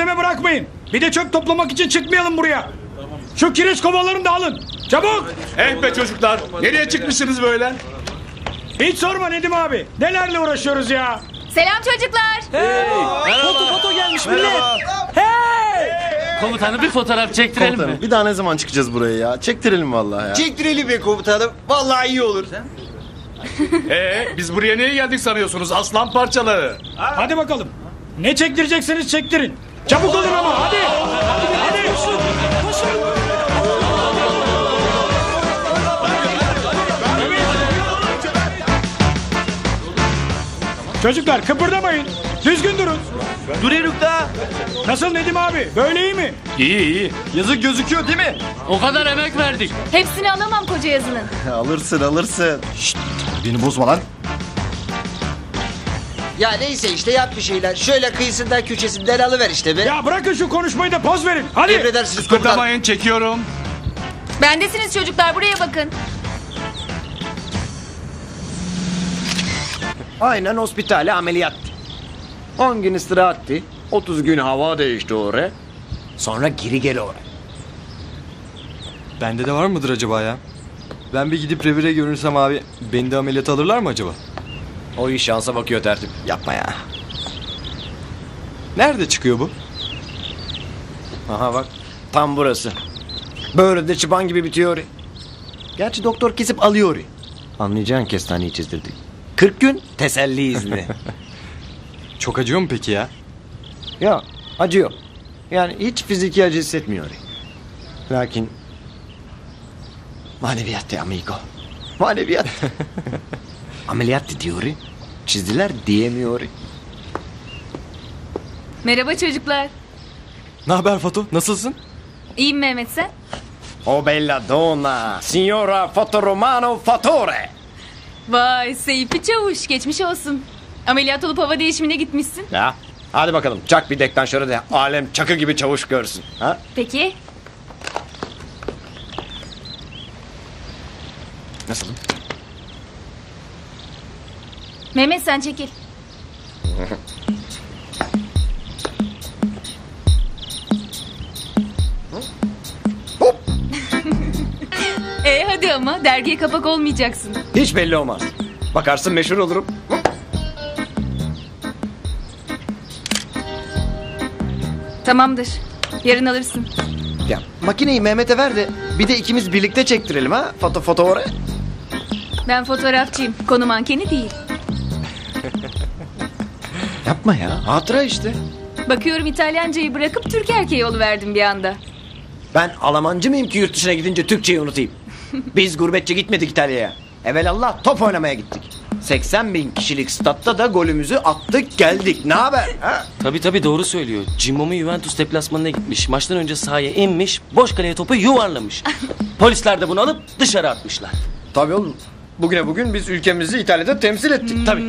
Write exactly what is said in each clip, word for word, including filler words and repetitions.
gözleme bırakmayın. Bir de çöp toplamak için çıkmayalım buraya. Şu kiriş kovalarını da alın. Çabuk. Eh be çocuklar. Nereye çıkmışsınız böyle? Hiç sorma Nedim abi. Nelerle uğraşıyoruz ya. Selam çocuklar. Hey. Merhaba. Foto foto gelmiş millet. Hey. Komutanım bir fotoğraf çektirelim komutanım, mi? Bir daha ne zaman çıkacağız buraya ya? Çektirelim vallahi ya. Çektirelim be komutanım. Vallahi iyi olur. Ee, biz buraya niye geldik sanıyorsunuz aslan parçaları? Ha. Hadi bakalım. Ne çektireceksiniz çektirin. Çabuk olun ama hadi. Hadi, hadi. Koşun. Koşun. Çocuklar kıpırdamayın. Düzgün durun. Duruyoruz da. Nasıl Nedim abi? Böyle iyi mi? İyi iyi. Yazı gözüküyor değil mi? O kadar emek verdik. Hepsini alamam koca yazının. Alırsın alırsın. Şşt, beni bozma lan. Ya neyse işte yap bir şeyler. Şöyle kıyısından köşesinden alıver işte be. Ya bırakın şu konuşmayı da poz verin. Hadi. Emredersiniz komutan. Kıpırdamayın çekiyorum. Bendesiniz çocuklar buraya bakın. Aynen hospitale ameliyat. on gün istirahatti. otuz gün hava değişti oraya. Sonra geri gel oraya. Bende de var mıdır acaba ya? Ben bir gidip revire görürsem abi beni de ameliyat alırlar mı acaba? O iş şansa bakıyor tertip. Yapma ya. Nerede çıkıyor bu? Aha bak tam burası. Böyle de çıban gibi bitiyor. Gerçi doktor kesip alıyor. Anlayacağın kestaneyi çizdirdik. kırk gün teselli izni. Çok acıyor mu peki ya? Ya acıyor. Yani hiç fiziki acı hissetmiyor. Lakin maneviyat de amigo. Maneviyat. Ameliyat diyor. Çizdiler diyemiyor. Merhaba çocuklar. Ne haber Fatu? Nasılsın? İyiyim Mehmet sen? O bella donna, signora Foto Romano Fattore. Vay Seyfi Çavuş geçmiş olsun. Ameliyat olup hava değişimine gitmişsin. Ya hadi bakalım çak bir dekten şöyle de alem çakı gibi çavuş görsün. Ha? Peki. Nasılım? Mehmet sen çekil. E hadi ama dergiye kapak olmayacaksın. Hiç belli olmaz. Bakarsın meşhur olurum. Tamamdır. Yarın alırsın. Ya makineyi Mehmet'e ver de bir de ikimiz birlikte çektirelim ha. Foto foto oraya. Ben fotoğrafçıyım. Konu mankeni değil. Yapma ya. Hatıra işte. Bakıyorum İtalyancayı bırakıp Türk erkeği yoluverdim bir anda. Ben Almancı mıyım ki yurt dışına gidince Türkçeyi unutayım? Biz gurbetçe gitmedik İtalya'ya. Evelallah top oynamaya gittik. seksen bin kişilik statta da golümüzü attık geldik. Ne haber? Ha? Tabii tabii doğru söylüyor. Cimbo'nun Juventus deplasmanına gitmiş. Maçtan önce sahaya inmiş. Boş kaleye topu yuvarlamış. Polisler de bunu alıp dışarı atmışlar. Tabii oğlum. Bugüne bugün biz ülkemizi İtalya'da temsil ettik. Hmm, tabii.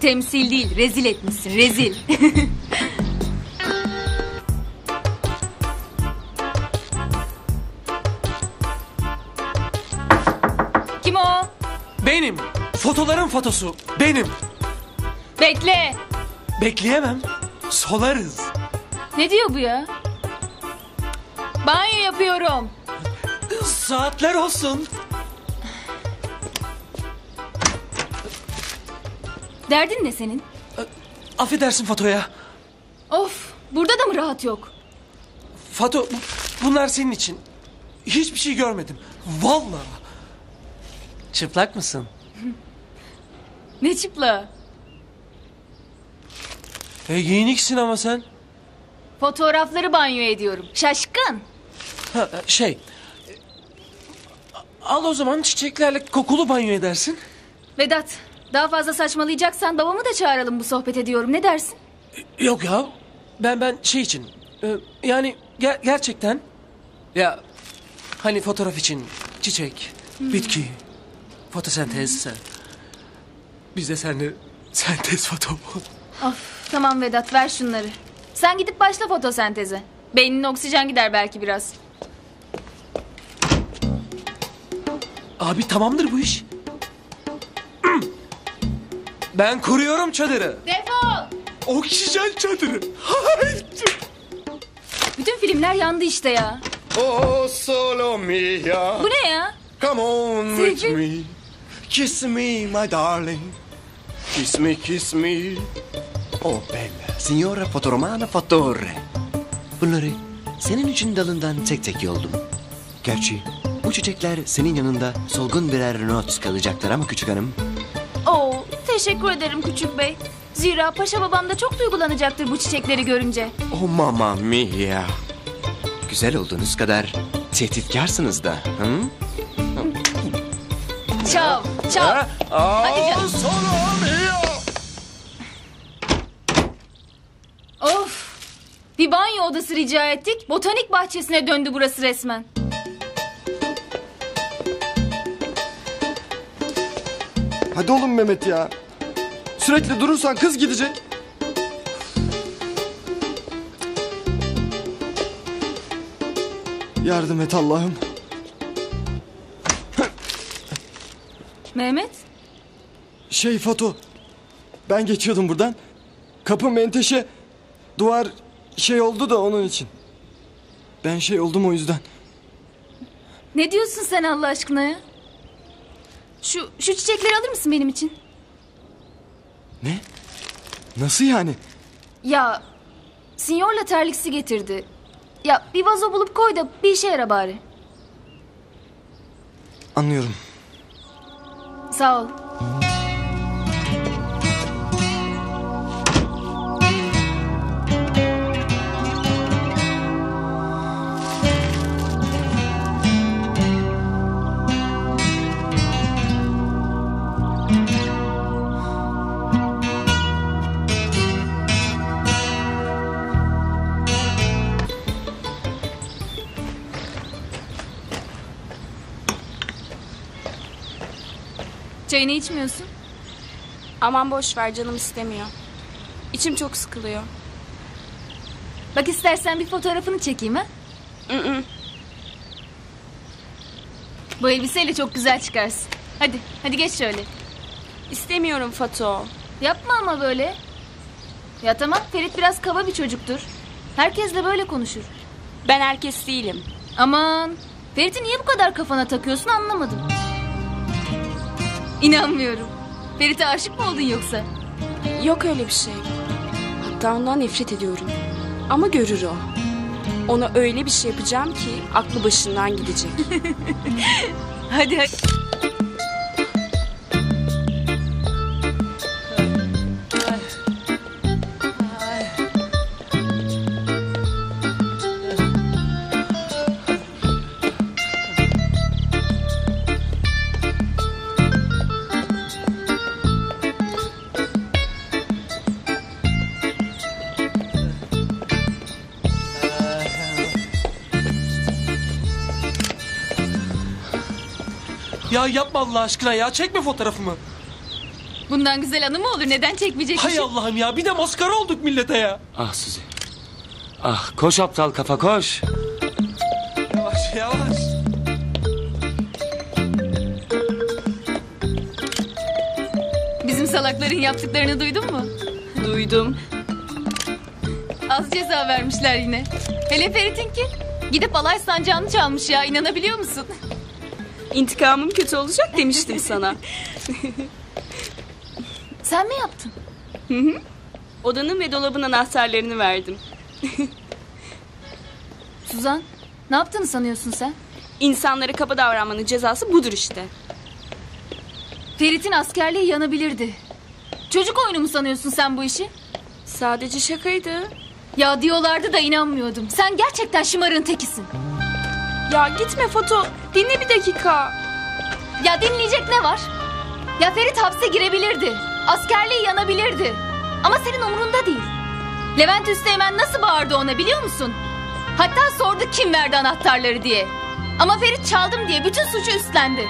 Temsil değil rezil etmişsin rezil. Kim o? Benim. Fotoların fotosu. Benim. Bekle. Bekleyemem. Solarız. Ne diyor bu ya? Banyo yapıyorum. Saatler olsun. Derdin ne senin? Affedersin Fato'ya. Of. Burada da mı rahat yok? Fato bunlar senin için. Hiçbir şey görmedim. Vallahi. Çıplak mısın? Ne çıplağı? E giyiniksin ama sen. Fotoğrafları banyo ediyorum. Şaşkın. Ha, şey. Al o zaman çiçeklerle kokulu banyo edersin. Vedat daha fazla saçmalayacaksan babamı da çağıralım bu sohbet ediyorum. Ne dersin? Yok ya. Ben ben şey için. Yani ger gerçekten. Ya hani fotoğraf için çiçek, hmm. bitki. Fotosentez. Biz de seninle sentez foto. Of, tamam Vedat ver şunları. Sen gidip başla fotosenteze. Beynin oksijen gider belki biraz. Abi tamamdır bu iş. Ben kuruyorum çadırı. Defol. Oksijen çadırı. filmler yandı işte ya. Oh solo mia. Bu ne ya? Come on with me. Kiss me my darling. Kiss me kiss me. Oh bella signora fotoromana fattore. Bunları senin için dalından tek tek yoldum. Gerçi bu çiçekler senin yanında solgun birer not kalacaklar ama küçük hanım. Oh teşekkür ederim küçük bey. Zira paşa babam da çok duygulanacaktır bu çiçekleri görünce. Oh mamma mia. Güzel olduğunuz kadar tehditkarsınız da. Hı? Çav, çav. Hadi canım. Of. Bir banyo odası rica ettik. Botanik bahçesine döndü burası resmen. Hadi oğlum Mehmet ya. Sürekli durursan kız gidecek. Yardım et Allah'ım. Mehmet? Şey Foto. Ben geçiyordum buradan. Kapı menteşe. Duvar şey oldu da onun için. Ben şey oldum o yüzden. Ne diyorsun sen Allah aşkına ya? Şu, şu çiçekleri alır mısın benim için? Ne? Nasıl yani? Ya Sinyor'la terliksi getirdi. Ya bir vazo bulup koy da bir işe yara bari. Anlıyorum. Sağ ol. Çayını içmiyorsun. Aman boş ver canım istemiyor. İçim çok sıkılıyor. Bak istersen bir fotoğrafını çekeyim ha? Mm-mm. Bu elbiseyle çok güzel çıkarsın. Hadi hadi geç şöyle. İstemiyorum Fato. Yapma ama böyle. Ya tamam Ferit biraz kaba bir çocuktur. Herkesle böyle konuşur. Ben herkes değilim. Aman Ferit'i niye bu kadar kafana takıyorsun anlamadım. İnanmıyorum. Ferit'e aşık mı oldun yoksa? Yok öyle bir şey. Hatta ondan nefret ediyorum. Ama görür o. Ona öyle bir şey yapacağım ki aklı başından gidecek. Hadi hadi. Ya yapma Allah aşkına ya. Çekme fotoğrafımı. Bundan güzel anı mı olur? Neden çekmeyecek? Hay Allah'ım ya. Bir de maskara olduk millete ya. Ah Suzi. Ah koş aptal kafa koş. Yavaş yavaş. Bizim salakların yaptıklarını duydun mu? Duydum. Az ceza vermişler yine. Hele Ferit'inki. Gidip alay sancağını çalmış ya. İnanabiliyor musun? İntikamım kötü olacak demiştim sana. Sen mi yaptın? Hı hı. Odanın ve dolabın anahtarlarını verdim. Suzan, ne yaptığını sanıyorsun sen? İnsanlara kaba davranmanın cezası budur işte. Ferit'in askerliği yanabilirdi. Çocuk oyunu mu sanıyorsun sen bu işi? Sadece şakaydı. Ya diyorlardı da inanmıyordum. Sen gerçekten şımarığın tekisin. Ya gitme Foto. Dinle bir dakika. Ya dinleyecek ne var? Ya Ferit hapse girebilirdi. Askerliği yanabilirdi. Ama senin umurunda değil. Levent Üsteğmen nasıl bağırdı ona biliyor musun? Hatta sordu kim verdi anahtarları diye. Ama Ferit çaldım diye bütün suçu üstlendi.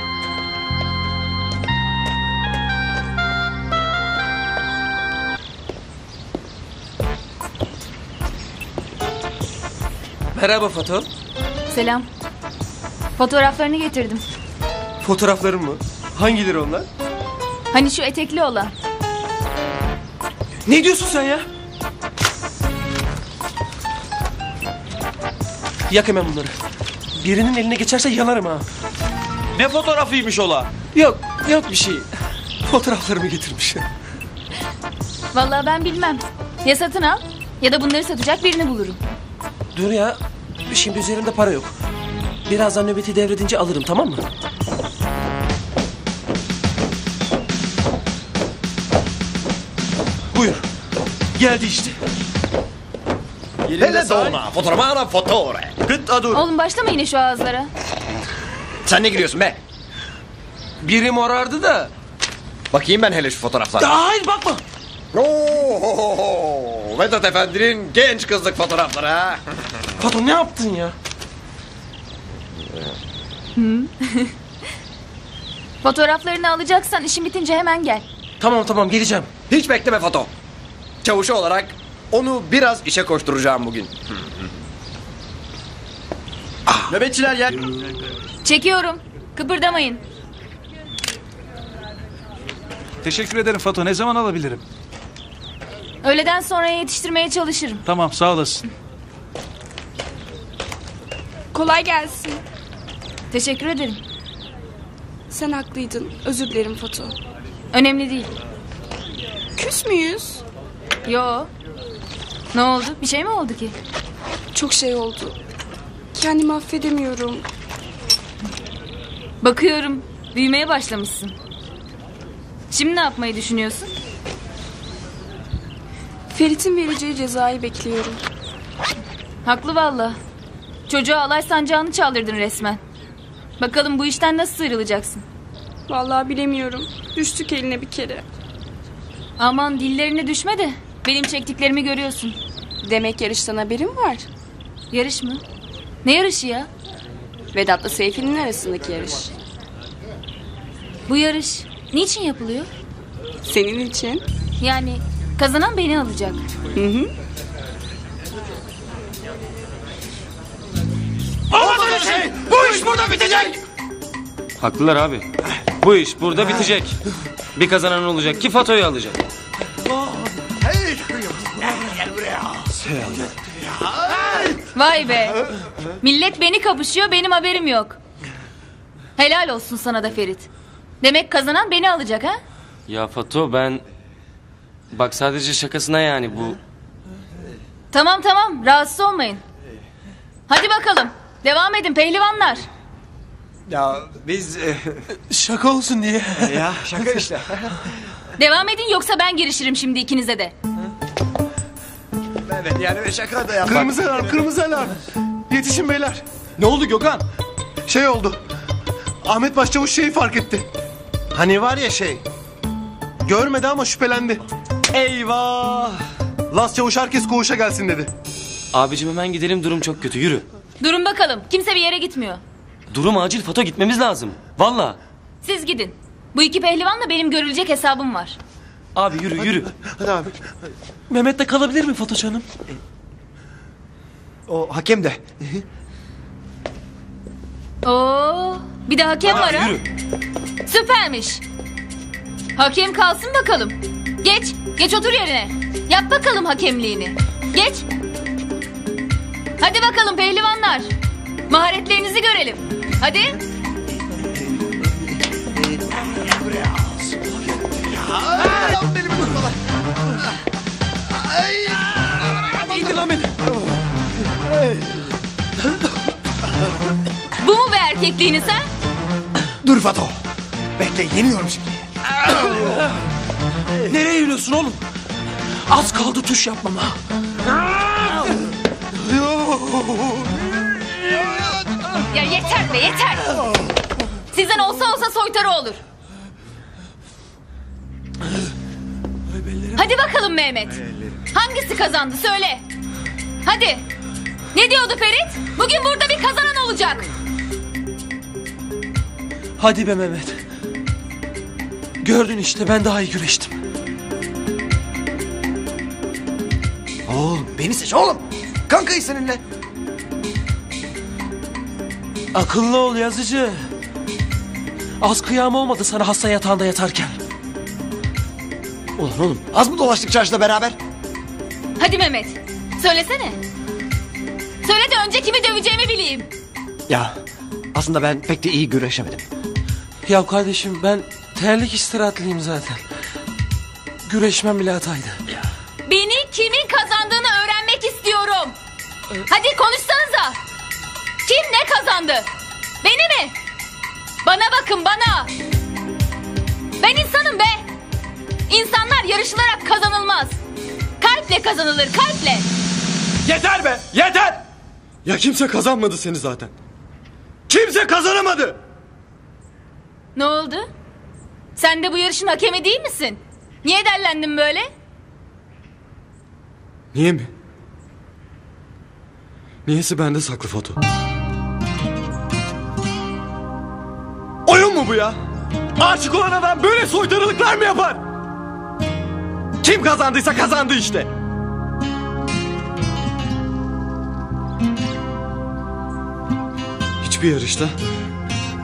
Merhaba Foto. Selam. Fotoğraflarını getirdim. Fotoğraflarım mı? Hangileri onlar? Hani şu etekli olan. Ne diyorsun sen ya? Yak hemen bunları. Birinin eline geçerse yanarım ha. Ne fotoğrafıymış ola? Yok, yok bir şey. Fotoğraflarımı getirmiş. Vallahi ben bilmem. Ya satın al ya da bunları satacak birini bulurum. Dur ya. Şimdi üzerimde para yok. Birazdan nöbeti devredince alırım, tamam mı? Buyur. Geldi işte. Hele dolma, fotoğrafına fotoğraf. Git adur. Oğlum başlama yine şu ağızlara. Sen ne giriyorsun be? Biri morardı da. Bakayım ben hele şu fotoğraflara. Hayır bakma. Ohohoho. Vedat Efendi'nin genç kızlık fotoğrafları ha. Fato ne yaptın ya? Fotoğraflarını alacaksan işin bitince hemen gel. Tamam tamam geleceğim. Hiç bekleme Fato. Çavuşu olarak onu biraz işe koşturacağım bugün. Ah. Nöbetçiler gel. Çekiyorum. Kıpırdamayın. Teşekkür ederim Fato. Ne zaman alabilirim? Öğleden sonraya yetiştirmeye çalışırım. Tamam sağ olasın. Kolay gelsin. Teşekkür ederim. Sen haklıydın. Özür dilerim Fato. Önemli değil. Küs müyüz? Yo. Ne oldu? Bir şey mi oldu ki? Çok şey oldu. Kendimi affedemiyorum. Bakıyorum. Büyümeye başlamışsın. Şimdi ne yapmayı düşünüyorsun? Ferit'in vereceği cezayı bekliyorum. Haklı vallahi. Çocuğa alay sancağını çaldırdın resmen. Bakalım bu işten nasıl sıyrılacaksın? Vallahi bilemiyorum. Düştük eline bir kere. Aman dillerine düşme de benim çektiklerimi görüyorsun. Demek yarıştan haberin var. Yarış mı? Ne yarışı ya? Vedat'la Seyfi'nin arasındaki yarış. Bu yarış niçin yapılıyor? Senin için. Yani kazanan beni alacak. Hı hı. Olmadı bir şey! Bu iş burada bitecek! Haklılar abi. Bu iş burada bitecek. Bir kazanan olacak ki Fato'yu alacak. Vay be! Millet beni kapışıyor, benim haberim yok. Helal olsun sana da Ferit. Demek kazanan beni alacak ha? Ya Fato ben... Bak sadece şakasına yani bu... Tamam tamam, rahatsız olmayın. Hadi bakalım. Devam edin pehlivanlar. Ya biz... E... Şaka olsun diye. Ya şaka işte. Devam edin yoksa ben girişirim şimdi ikinize de. Evet yani şaka da yapar. Kırmızı alarm, kırmızı alarm. Yetişin beyler. Ne oldu Gökhan? Şey oldu. Ahmet Başçavuş şeyi fark etti. Hani var ya şey. Görmedi ama şüphelendi. Eyvah. Las Çavuş herkes koğuşa gelsin dedi. Abicim hemen gidelim durum çok kötü yürü. Durun bakalım. Kimse bir yere gitmiyor. Durum acil Fato gitmemiz lazım. Valla. Siz gidin. Bu iki pehlivanla benim görülecek hesabım var. Abi yürü hadi, yürü. Hadi abi. Hadi. Mehmet de kalabilir mi Fato canım? O hakem de. Oo, bir de hakem var ha. Yürü. Süpermiş. Hakem kalsın bakalım. Geç. Geç otur yerine. Yap bakalım hakemliğini. Geç. Hadi bakalım pehlivanlar. Maharetlerinizi görelim. Hadi. İndir lan beni. Bu mu be erkekliğiniz ha? Dur Fato. Bekle yeniyorum şimdi. Nereye yürüyorsun oğlum? Az kaldı tuş yapmama. Ya yeter be yeter. Sizden olsa olsa soytarı olur. Hadi bakalım Mehmet. Hangisi kazandı söyle. Hadi. Ne diyordu Ferit? Bugün burada bir kazanan olacak. Hadi be Mehmet. Gördün işte ben daha iyi güreştim. Oğlum beni seç oğlum. Kankayı seninle. Akıllı ol yazıcı. Az kıyam olmadı sana hasta yatağında yatarken. Ulan oğlum az mı dolaştık çarşıda beraber? Hadi Mehmet söylesene. Söyle de önce kimi döveceğimi Ya aslında ben pek de iyi güreşemedim. Ya kardeşim ben terlik istirahatliyim zaten. Güreşmem bile hataydı. Ya. Beni kimin kazandığını öğrenmek istiyorum. Evet. Hadi konuşsanıza. Kim ne kazandı? Beni mi? Bana bakın bana. Ben insanım be. İnsanlar yarışılarak kazanılmaz. Kalple kazanılır, kalple. Yeter be, yeter. Ya kimse kazanmadı seni zaten. Kimse kazanamadı. Ne oldu? Sen de bu yarışın hakemi değil misin? Niye derlendin böyle? Niye mi? Niyesi bende saklı Foto. Oyun mu bu ya? Aşık olan adam böyle soytarılıklar mı yapar? Kim kazandıysa kazandı işte. Hiçbir yarışta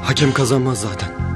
hakem kazanmaz zaten.